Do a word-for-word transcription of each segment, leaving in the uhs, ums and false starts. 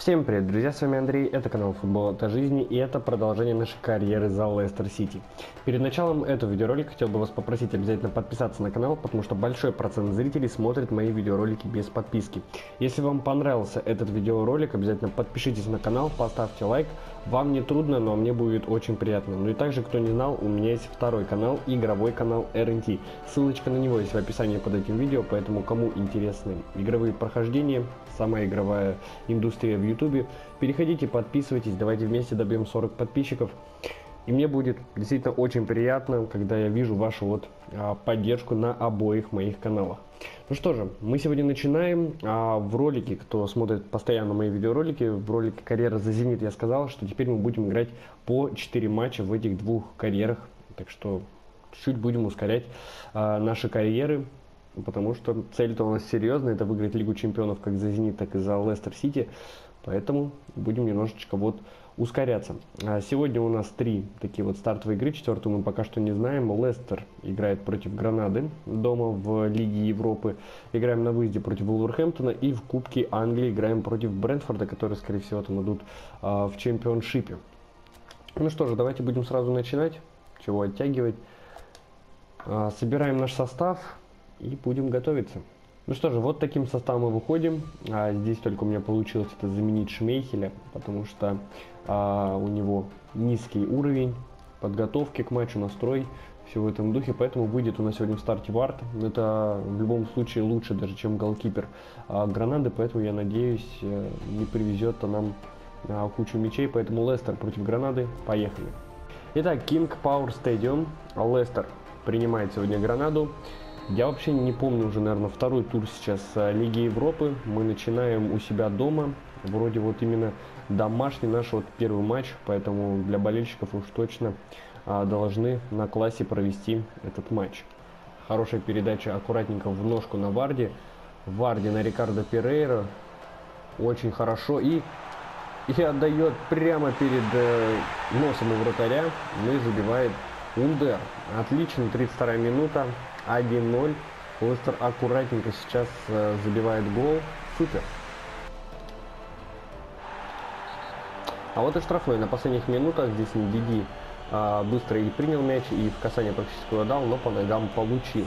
Всем привет, друзья, с вами Андрей, это канал Футбол от жизни, и это продолжение нашей карьеры за Лестер Сити. Перед началом этого видеоролика хотел бы вас попросить обязательно подписаться на канал, потому что большой процент зрителей смотрит мои видеоролики без подписки. Если вам понравился этот видеоролик, обязательно подпишитесь на канал, поставьте лайк, вам не трудно, но мне будет очень приятно. Ну и также, кто не знал, у меня есть второй канал, игровой канал эр эн ти, ссылочка на него есть в описании под этим видео, поэтому кому интересны игровые прохождения, самая игровая индустрия в ютубе, переходите, подписывайтесь, давайте вместе добьем сорок подписчиков, и мне будет действительно очень приятно, когда я вижу вашу вот а, поддержку на обоих моих каналах. Ну что же, мы сегодня начинаем. А, в ролике, кто смотрит постоянно мои видеоролики, в ролике «Карьера за Зенит» я сказал, что теперь мы будем играть по четыре матча в этих двух карьерах, так что чуть-чуть будем ускорять а, наши карьеры. Потому что цель-то у нас серьезная, это выиграть Лигу Чемпионов как за Зенит, так и за Лестер Сити. Поэтому будем немножечко вот ускоряться. А сегодня у нас три такие вот стартовые игры, четвертую мы пока что не знаем. Лестер играет против Гранады дома в Лиге Европы. Играем на выезде против Вулверхэмптона и в Кубке Англии играем против Брентфорда, которые, скорее всего, там идут а, в чемпионшипе. Ну что же, давайте будем сразу начинать. Чего оттягивать? А, собираем наш состав. И будем готовиться. Ну что же, вот таким составом мы выходим. А здесь только у меня получилось это заменить Шмейхеля, потому что а, у него низкий уровень подготовки к матчу, настрой, все в этом духе. Поэтому выйдет у нас сегодня в старте Вард. Это в любом случае лучше даже, чем голкипер а, Гранады. Поэтому я надеюсь, не привезет-то нам а, кучу мячей. Поэтому Лестер против Гранады. Поехали. Итак, Кинг Пауэр Стадиум. Лестер принимает сегодня Гранаду. Я вообще не помню уже, наверное, второй тур сейчас Лиги Европы. Мы начинаем у себя дома. Вроде вот именно домашний наш вот первый матч. Поэтому для болельщиков уж точно а, должны на классе провести этот матч. Хорошая передача аккуратненько в ножку на Варди. Варди на Рикардо Перейра. Очень хорошо. И, и отдает прямо перед э, носом у вратаря. Ну и забивает Ундер. Отлично, тридцать вторая минута. один ноль. Лестер аккуратненько сейчас э, забивает гол. Супер. А вот и штрафной. На последних минутах здесь Диди э, быстро и принял мяч, и в касание практически отдал, но по ногам получил.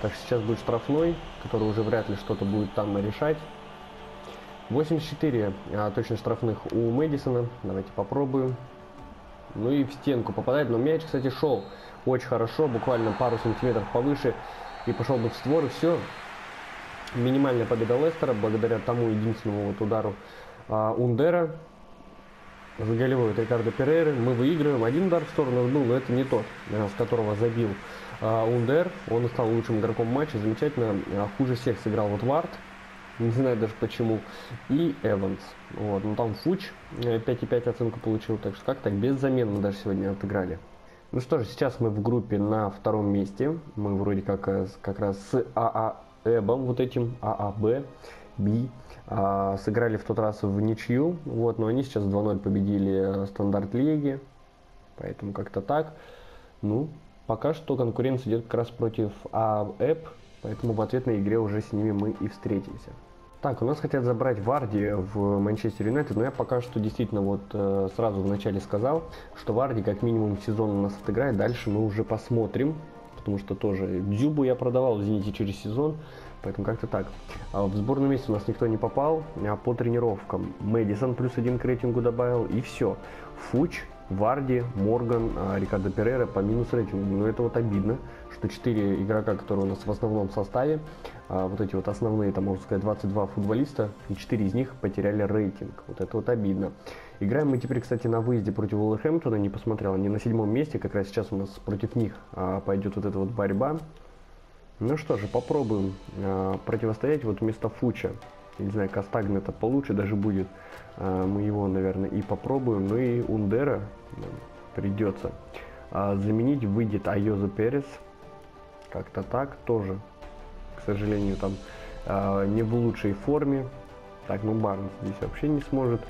Так что сейчас будет штрафной, который уже вряд ли что-то будет там решать. восемьдесят четыре э, точно штрафных у Мэдисона. Давайте попробуем. Ну и в стенку попадает, но мяч, кстати, шел очень хорошо, буквально пару сантиметров повыше, и пошел бы в створ, и все. Минимальная победа Лестера благодаря тому единственному вот удару а, Ундера. Заголевывает Рикардо Перейра, мы выигрываем. Один удар в сторону был, но это не тот, с которого забил а, Ундер. Он стал лучшим игроком матча, замечательно, а, хуже всех сыграл вот Вард. Не знаю даже почему. И Эванс. Вот. Ну там Фуч пять и пять оценку получил. Так что как так? Без замен мы даже сегодня отыграли. Ну что же, сейчас мы в группе на втором месте. Мы вроде как, как раз с ААБ, вот этим ААБ, Би, а, сыграли в тот раз в ничью. Вот, но они сейчас два ноль победили стандарт лиги. Поэтому как-то так. Ну, пока что конкуренция идет как раз против ААБ. Поэтому в ответной игре уже с ними мы и встретимся. Так, у нас хотят забрать Варди в Манчестер Юнайтед, но я пока что действительно вот э, сразу вначале сказал, что Варди как минимум сезон у нас отыграет, дальше мы уже посмотрим, потому что тоже Дзюбу я продавал, извините, через сезон, поэтому как-то так. А в сборную месяц у нас никто не попал, а по тренировкам Мэдисон плюс один к рейтингу добавил, и все. Фуч, Варди, Морган, Рикардо Перейра по минус рейтингу, но это вот обидно, что четыре игрока, которые у нас в основном составе, вот эти вот основные, там можно сказать, двадцать два футболиста, и четыре из них потеряли рейтинг. Вот это вот обидно. Играем мы теперь, кстати, на выезде против Вулверхэмптона, не посмотрел, они на седьмом месте, как раз сейчас у нас против них пойдет вот эта вот борьба. Ну что же, попробуем противостоять вот вместо Фуча. Не знаю, Костагн это получше даже будет. Мы его, наверное, и попробуем. Ну и Ундера придется заменить. Выйдет Айозе Перес. Как-то так тоже. К сожалению, там не в лучшей форме. Так, ну Барнс здесь вообще не сможет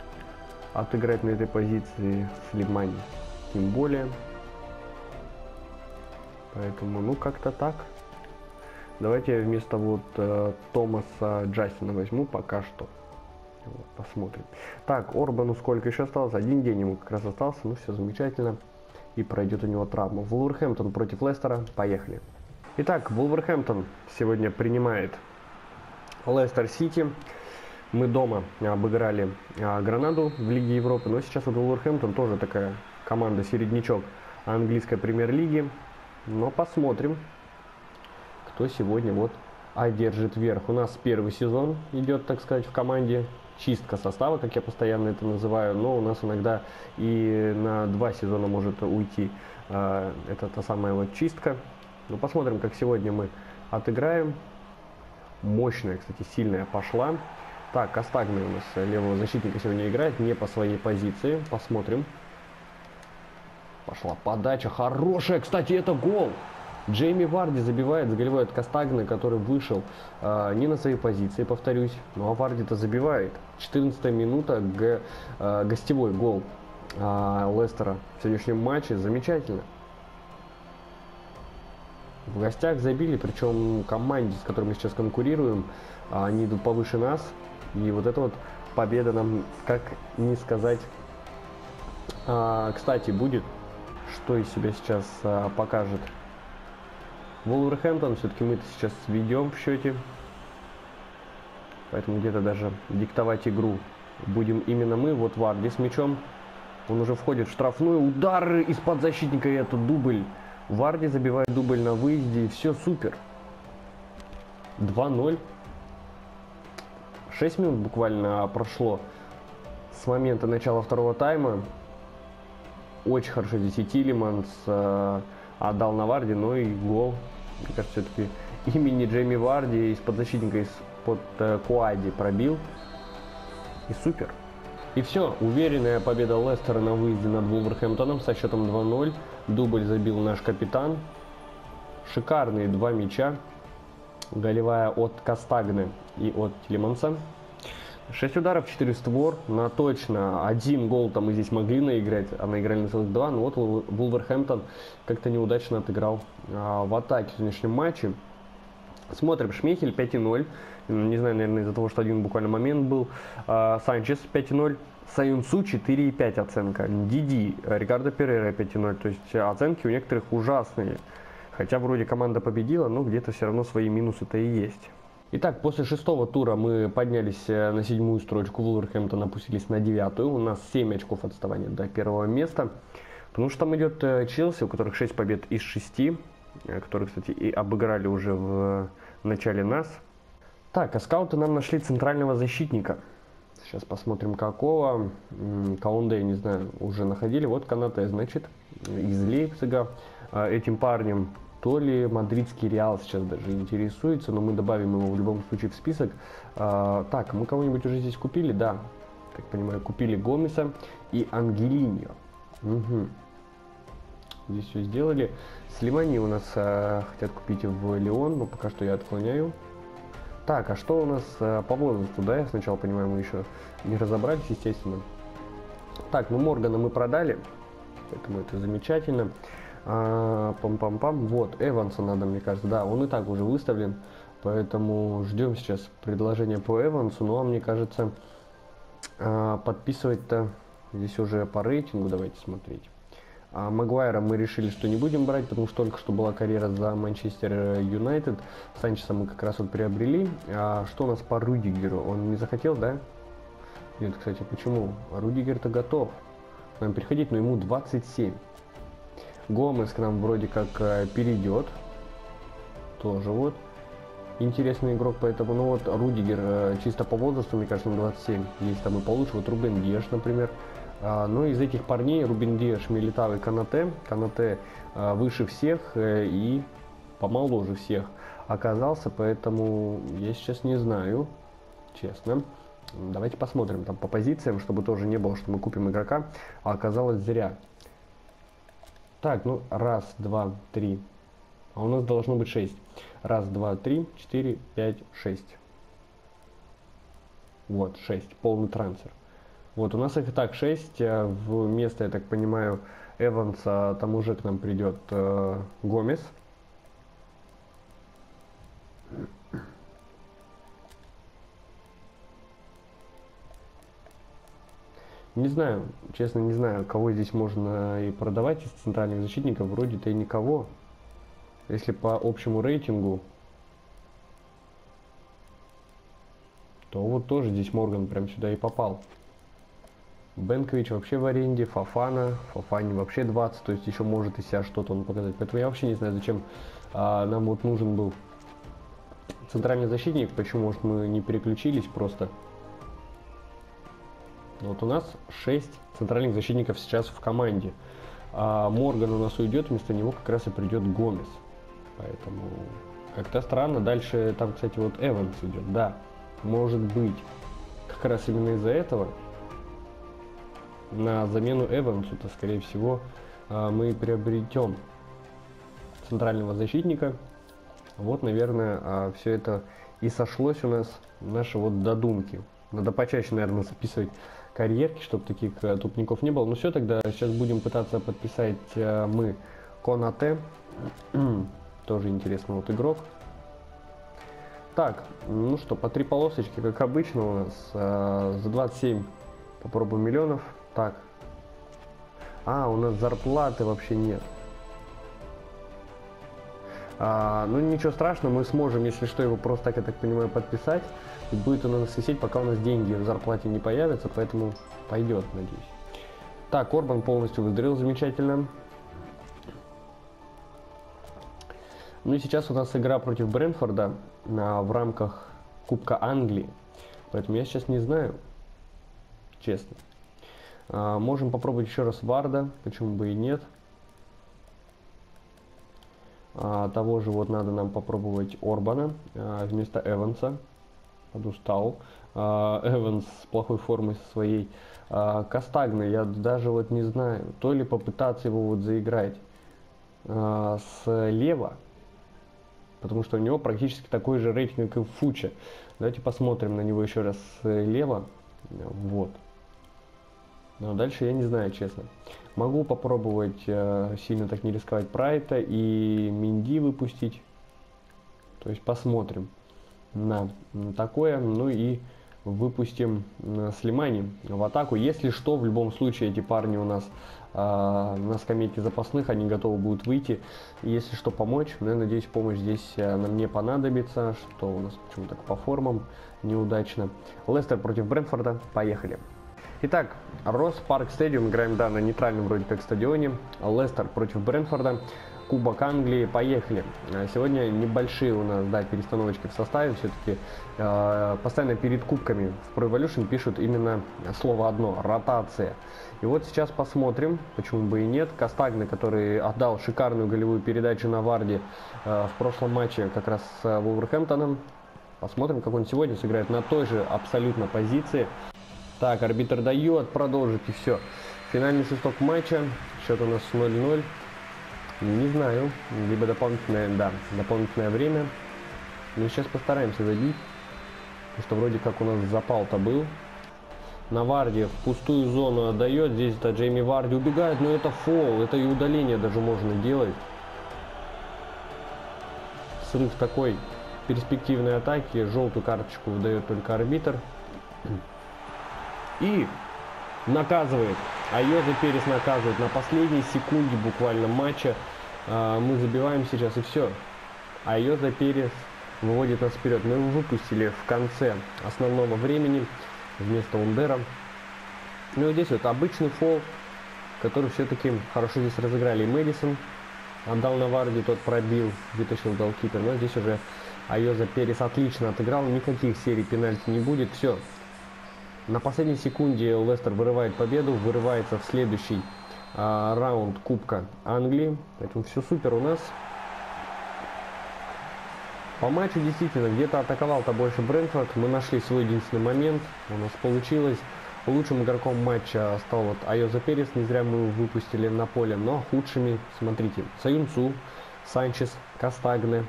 отыграть на этой позиции. Слимани тем более. Поэтому, ну как-то так. Давайте я вместо вот э, Томаса Джастина возьму пока что. Вот, посмотрим. Так, Орбану сколько еще осталось? Один день ему как раз остался. Ну, все замечательно. И пройдет у него травма. Вулверхэмптон против Лестера. Поехали. Итак, Вулверхэмптон сегодня принимает Лестер Сити. Мы дома обыграли Гранаду в Лиге Европы. Но сейчас вот Вулверхэмптон тоже такая команда середнячок английской премьер-лиги. Но посмотрим, кто сегодня вот одержит верх. У нас первый сезон идет, так сказать, в команде. Чистка состава, как я постоянно это называю, но у нас иногда и на два сезона может уйти э, это та самая вот чистка. Ну, посмотрим, как сегодня мы отыграем. Мощная, кстати, сильная пошла. Так, Костагн у нас левого защитника сегодня играет, не по своей позиции. Посмотрим. Пошла подача, хорошая, кстати, это гол. Джейми Варди забивает с голевой от Костагна, который вышел э, не на своей позиции, повторюсь. Ну а Варди-то забивает. четырнадцатая минута, г, э, гостевой гол э, Лестера в сегодняшнем матче. Замечательно. В гостях забили, причем команде, с которой мы сейчас конкурируем, они идут повыше нас. И вот эта вот победа нам, как не сказать, э, кстати, будет. Что из себя сейчас э, покажет Вулверхэмптон, все-таки мы-то сейчас ведем в счете, поэтому где-то даже диктовать игру будем именно мы. Вот Варди с мячом, он уже входит в штрафную, удар из-под защитника, и это дубль. Варди забивает дубль на выезде, и все, супер. два ноль. шесть минут буквально прошло с момента начала второго тайма. Очень хорошо здесь и Тилиманс э, отдал на Варди, но и гол. Мне кажется, все-таки имени Джейми Варди из-под защитника, из-под э, Куади пробил. И супер. И все. Уверенная победа Лестера на выезде над Вулверхэмптоном со счетом два ноль. Дубль забил наш капитан. Шикарные два мяча. Голевая от Костагны и от Тилиманса. шесть ударов, четыре створ. На точно один гол-то мы здесь могли наиграть, а наиграли на целых два. Но вот Вулверхэмптон как-то неудачно отыграл а, в атаке в сегодняшнем матче. Смотрим, Шмейхель пять ноль. Не знаю, наверное, из-за того, что один буквально момент был. А, Санчес пять ноль. Саинцу четыре и пять оценка. Диди, Рикардо Перейра пять ноль. То есть оценки у некоторых ужасные. Хотя вроде команда победила, но где-то все равно свои минусы-то и есть. Итак, после шестого тура мы поднялись на седьмую строчку, Вулверхэмптон опустились на девятую, у нас семь очков отставания до первого места, потому что там идет Челси, у которых шесть побед из шести, которые, кстати, и обыграли уже в начале нас. Так, а скауты нам нашли центрального защитника, сейчас посмотрим какого, Конате, я не знаю, уже находили, вот Конате, значит, из Лейпцига, этим парнем. То ли мадридский Реал сейчас даже интересуется, но мы добавим его в любом случае в список. А, так, мы кого-нибудь уже здесь купили, да, так понимаю, купили Гомеса и Ангелиньо. Угу. Здесь все сделали. Слимани у нас а, хотят купить в Лион, но пока что я отклоняю. Так, а что у нас а, по возрасту, да, я сначала понимаю, мы еще не разобрались, естественно. Так, ну Моргана мы продали, поэтому это замечательно. Пам-пам-пам. Вот, Эванса надо, мне кажется. Да, он и так уже выставлен. Поэтому ждем сейчас предложения по Эвансу. Ну, а мне кажется, подписывать-то здесь уже по рейтингу. Давайте смотреть. А Магуайра мы решили, что не будем брать, потому что только что была карьера за Манчестер Юнайтед. Санчеса мы как раз вот приобрели. А что у нас по Рудигеру? Он не захотел, да? Нет, кстати, почему? Рудигер-то готов к нам переходить, но ему двадцать семь. Гомес к нам вроде как перейдет, тоже вот интересный игрок, поэтому, ну вот Рудигер чисто по возрасту, мне кажется, двадцать семь, если там и получше, вот Рубен Диаш, например. Ну из этих парней Рубен Диаш, Милитав и Конате, Конате выше всех и помоложе всех оказался, поэтому я сейчас не знаю, честно. Давайте посмотрим там по позициям, чтобы тоже не было, что мы купим игрока, а оказалось зря. Так, ну, раз, два, три. А у нас должно быть шесть. Раз, два, три, четыре, пять, шесть. Вот, шесть. Полный трансфер. Вот, у нас их и так шесть. Вместо, я так понимаю, Эванса там уже к нам придет э, Гомес. Не знаю, честно, не знаю, кого здесь можно и продавать из центральных защитников. Вроде-то и никого. Если по общему рейтингу, то вот тоже здесь Морган прям сюда и попал. Бенкович вообще в аренде, Фафана, Фафани вообще двадцать, то есть еще может из себя что-то он показать. Поэтому я вообще не знаю, зачем а, нам вот нужен был центральный защитник, почему, может, мы не переключились просто. Вот у нас шесть центральных защитников сейчас в команде. А Морган у нас уйдет, вместо него как раз и придет Гомес. Поэтому как-то странно. Дальше там, кстати, вот Эванс идет, да. Может быть, как раз именно из-за этого на замену Эвансу-то, скорее всего, мы приобретем центрального защитника. Вот, наверное, все это и сошлось у нас, наши вот додумки. Надо почаще, наверное, записывать карьерки, чтобы таких тупников не было. Но все, тогда сейчас будем пытаться подписать мы Конате. Тоже интересный вот игрок. Так, ну что, по три полосочки, как обычно у нас. За двадцать семь попробуем миллионов. Так. А, у нас зарплаты вообще нет. А, ну ничего страшного, мы сможем, если что, его просто так, я так понимаю, подписать. И будет он у нас висеть, пока у нас деньги в зарплате не появятся, поэтому пойдет, надеюсь. Так, Орбан полностью выздоровел замечательно. Ну и сейчас у нас игра против Брентфорда а, в рамках Кубка Англии. Поэтому я сейчас не знаю, честно. А, можем попробовать еще раз Варда, почему бы и нет. А, того же вот надо нам попробовать Орбана а, вместо Эванса. Подустал. А, Эванс с плохой формой своей. А, Костагна, я даже вот не знаю, то ли попытаться его вот заиграть а, слева, потому что у него практически такой же рейтинг, как и Фуча. Давайте посмотрим на него еще раз слева. Вот. Но дальше я не знаю, честно. Могу попробовать э, сильно так не рисковать Прайта и Минди выпустить. То есть посмотрим на такое. Ну и выпустим э, Слимани в атаку. Если что, в любом случае эти парни у нас э, на скамейке запасных. Они готовы будут выйти. Если что, помочь. Но я надеюсь, помощь здесь э, нам не понадобится. Что у нас почему-то по формам неудачно. Лестер против Брентфорда. Поехали. Итак, Рос Парк Стадиум, играем, да, на нейтральном вроде как стадионе. Лестер против Брентфорда, Кубок Англии, поехали. Сегодня небольшие у нас, да, перестановочки в составе, все-таки э, постоянно перед кубками в Pro Evolution пишут именно слово одно – ротация. И вот сейчас посмотрим, почему бы и нет. Костагна, который отдал шикарную голевую передачу на Варди э, в прошлом матче как раз с Вулверхэмптоном. Посмотрим, как он сегодня сыграет на той же абсолютно позиции. Так, арбитр дает, продолжить и все. Финальный свисток матча. Счет у нас ноль ноль. Не знаю. Либо дополнительное, да, дополнительное время. Но сейчас постараемся забить. Потому что вроде как у нас запал-то был. На Варди в пустую зону отдает. Здесь это Джейми Варди убегает. Но это фол. Это и удаление даже можно делать. Срыв такой перспективной атаки. Желтую карточку выдает только арбитр. И наказывает. Айозе Перес наказывает. На последней секунде буквально матча э, мы забиваем сейчас, и все. Айозе Перес выводит нас вперед. Мы его выпустили в конце основного времени вместо Ундера. Ну и здесь вот обычный фол, который все-таки хорошо здесь разыграли. И Мэдисон отдал на Варди, тот пробил, вытащил голкипер. Но здесь уже Айозе Перес отлично отыграл. Никаких серий пенальти не будет. Все. На последней секунде Лестер вырывает победу, вырывается в следующий э, раунд Кубка Англии. Поэтому все супер у нас. По матчу действительно где-то атаковал-то больше Брентфорд. Мы нашли свой единственный момент. У нас получилось. Лучшим игроком матча стал вот Айозе Перес. Не зря мы его выпустили на поле. Но худшими, смотрите, Саинцу, Санчес, Костагне,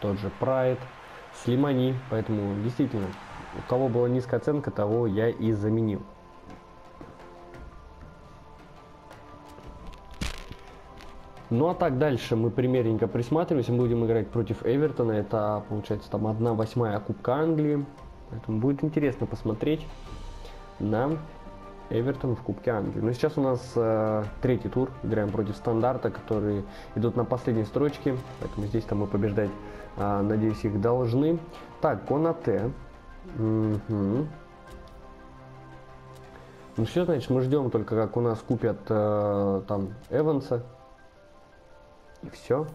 тот же Прайт, Слимани. Поэтому действительно... У кого была низкая оценка, того я и заменил. Ну а так дальше мы примеренько присматриваемся. Будем играть против Эвертона. Это получается там одна восьмая Кубка Англии. Поэтому будет интересно посмотреть на Эвертон в Кубке Англии. Но сейчас у нас э, третий тур. Играем против Стандарта, которые идут на последней строчке. Поэтому здесь-то мы побеждать, э, надеюсь, их должны. Так, Конате. Угу. Ну все, значит, мы ждем только, как у нас купят э, там Эванса. И все.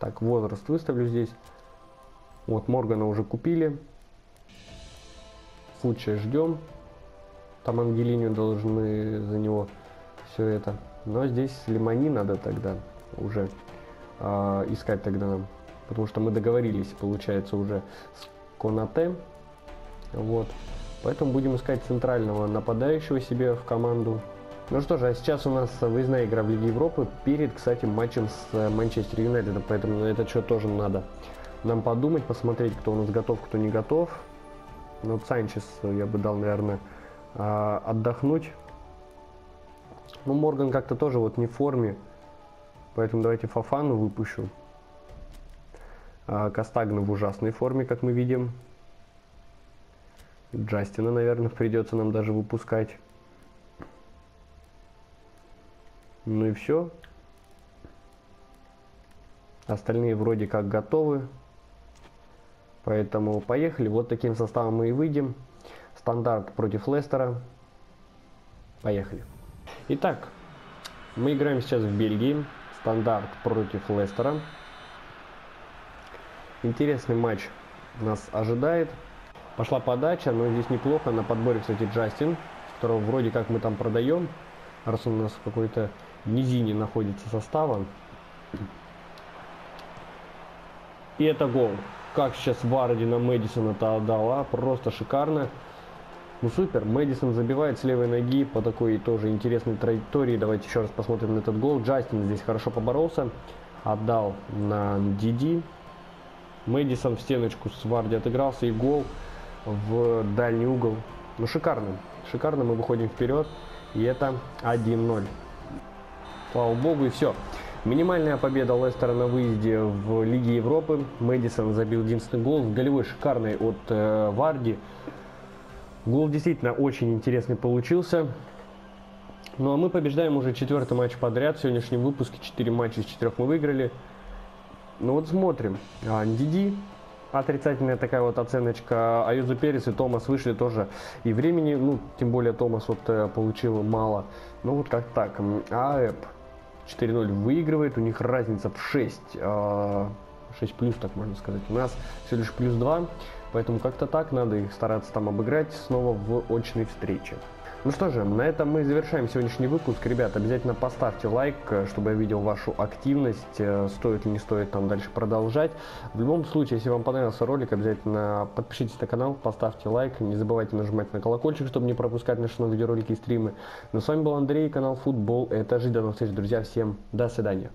Так, возраст выставлю здесь. Вот, Моргана уже купили. Фуча ждем. Там Ангелинию должны за него все это. Но здесь Слимани надо тогда уже э, искать тогда нам. Потому что мы договорились, получается, уже с Конате. Вот. Поэтому будем искать центрального нападающего себе в команду. Ну что же, а сейчас у нас выездная игра в Лиге Европы перед, кстати, матчем с Манчестер Юнайтедом. Поэтому на этот счет тоже надо нам подумать, посмотреть, кто у нас готов, кто не готов. Ну, вот Санчес я бы дал, наверное, отдохнуть. Ну, Морган как-то тоже вот не в форме. Поэтому давайте Фафану выпущу. Костагн в ужасной форме, как мы видим. Джастина, наверное, придется нам даже выпускать. Ну и все. Остальные вроде как готовы. Поэтому поехали. Вот таким составом мы и выйдем. Стандарт против Лестера. Поехали. Итак, мы играем сейчас в Бельгии. Стандарт против Лестера. Интересный матч нас ожидает. Пошла подача, но здесь неплохо. На подборе, кстати, Джастин, которого вроде как мы там продаем. Раз он у нас в какой-то низине находится составом. И это гол. Как сейчас Варди на Мэдисона-то отдала. Просто шикарно. Ну супер. Мэдисон забивает с левой ноги по такой тоже интересной траектории. Давайте еще раз посмотрим на этот гол. Джастин здесь хорошо поборолся. Отдал на Диди. Мэдисон в стеночку с Варди отыгрался. И гол в дальний угол. Ну шикарно. Шикарно мы выходим вперед. И это один ноль. Слава богу, и все. Минимальная победа Лестера на выезде в Лиге Европы. Мэдисон забил единственный гол с голевой шикарной от э, Варди. Гол действительно очень интересный получился. Ну а мы побеждаем уже четвертый матч подряд. В сегодняшнем выпуске четыре матча из четырёх мы выиграли. Ну вот смотрим. Диди. Отрицательная такая вот оценочка. Айозе Перес и Томас вышли тоже. И времени, ну, тем более Томас вот получил мало. Ну, вот как так. ААБ четыре ноль выигрывает. У них разница в шесть плюс, так можно сказать. У нас всего лишь плюс два. Поэтому как-то так. Надо их стараться там обыграть снова в очной встрече. Ну что же, на этом мы завершаем сегодняшний выпуск. Ребят, обязательно поставьте лайк, чтобы я видел вашу активность, стоит или не стоит там дальше продолжать. В любом случае, если вам понравился ролик, обязательно подпишитесь на канал, поставьте лайк. Не забывайте нажимать на колокольчик, чтобы не пропускать наши новые видеоролики и стримы. Ну с вами был Андрей, канал Футбол. Это жизнь. До новых встреч, друзья. Всем до свидания.